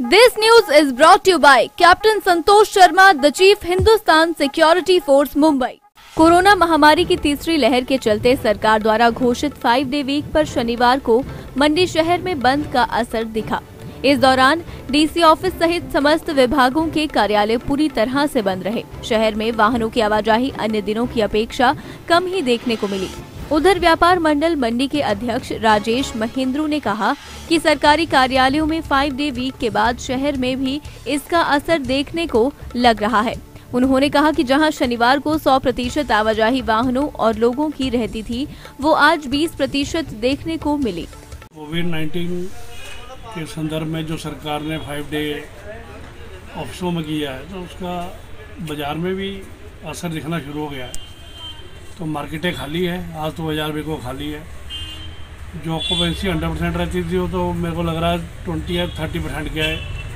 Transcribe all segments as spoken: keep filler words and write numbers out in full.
This news is brought to you by Captain Santosh Sharma, the Chief Hindustan Security Force, Mumbai. Corona महामारी की तीसरी लहर के चलते सरकार द्वारा घोषित फाइव डे वीक पर शनिवार को मंडी शहर में बंद का असर दिखा। इस दौरान डीसी ऑफिस सहित समस्त विभागों के कार्यालय पूरी तरह से बंद रहे। शहर में वाहनों की आवाजाही अन्य दिनों की अपेक्षा कम ही देखने को मिली। उधर व्यापार मंडल मंडी के अध्यक्ष राजेश महेंद्रू ने कहा कि सरकारी कार्यालयों में फाइव डे वीक के बाद शहर में भी इसका असर देखने को लग रहा है। उन्होंने कहा कि जहां शनिवार को सौ प्रतिशत आवाजाही वाहनों और लोगों की रहती थी, वो आज बीस प्रतिशत देखने को मिली। कोविड नाइन्टीन के संदर्भ में जो सरकार ने फाइव डे ऑफिसों में किया है, तो उसका बाजार में भी असर दिखना शुरू हो गया है। तो मार्केटें खाली है, आज तो बाजार भी को खाली है। जो ऑक्यूपेंसी हंड्रेड परसेंट रहती थी, वो तो मेरे को लग रहा है ट्वेंटी या थर्टी परसेंट के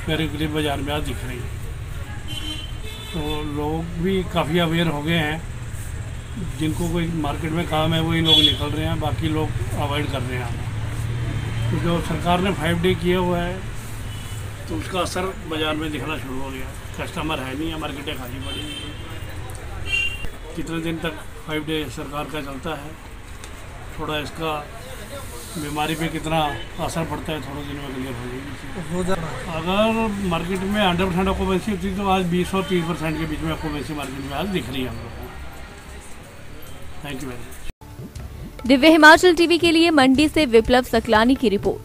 मेरे करीब बाजार में आज दिख रही है। तो लोग भी काफ़ी अवेयर हो गए हैं। जिनको कोई मार्केट में काम है वही लोग निकल रहे हैं, बाकी लोग अवॉइड कर रहे हैं। तो जो सरकार ने फाइव डे किया हुआ है, तो उसका असर बाज़ार में दिखना शुरू हो गया। कस्टमर है नहीं, मार्केटें खाली पड़ी हैं। कितने दिन तक फाइव डे सरकार का चलता है, थोड़ा इसका बीमारी पे कितना असर पड़ता है, थोड़े दिन में क्लियर हो जाएगी। अगर मार्केट में हंड्रेड परसेंट ऑक्यूपेंसी होती तो आज बीस और तीस परसेंट के बीच में ऑक्यूपेंसी मार्केट में आज दिख रही है हम लोगों को। Thank you very much. Divya Himachal TV के लिए मंडी से विप्लव सकलानी की रिपोर्ट।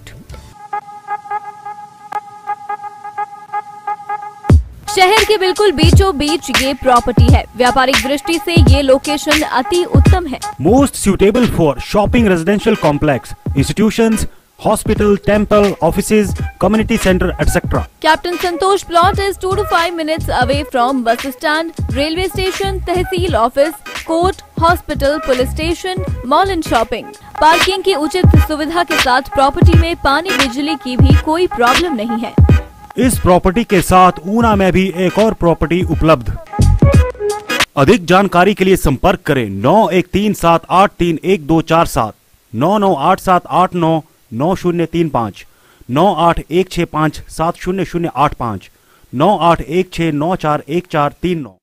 शहर के बिल्कुल बीचों बीच ये प्रॉपर्टी है। व्यापारिक दृष्टि से ये लोकेशन अति उत्तम है। Most suitable for shopping residential complex, institutions, hospital, temple, offices, community centre etcetera. Captain Santosh plot is two to five minutes away from bus stand, railway station, tehsil office, court, hospital, police station, mall and shopping. Parking की उचित सुविधा के साथ property में पानी, बिजली की भी कोई प्रॉब्लम नहीं है। इस प्रॉपर्टी के साथ ऊना में भी एक और प्रॉपर्टी उपलब्ध। अधिक जानकारी के लिए संपर्क करें नौ एक तीन सात आठ तीन एक दो चार सात, नौ नौ आठ सात आठ नौ नौ शून्य तीन पाँच, नौ आठ एक छः पाँच सात शून्य शून्य आठ पाँच, नौ आठ एक छः नौ चार एक चार तीन नौ।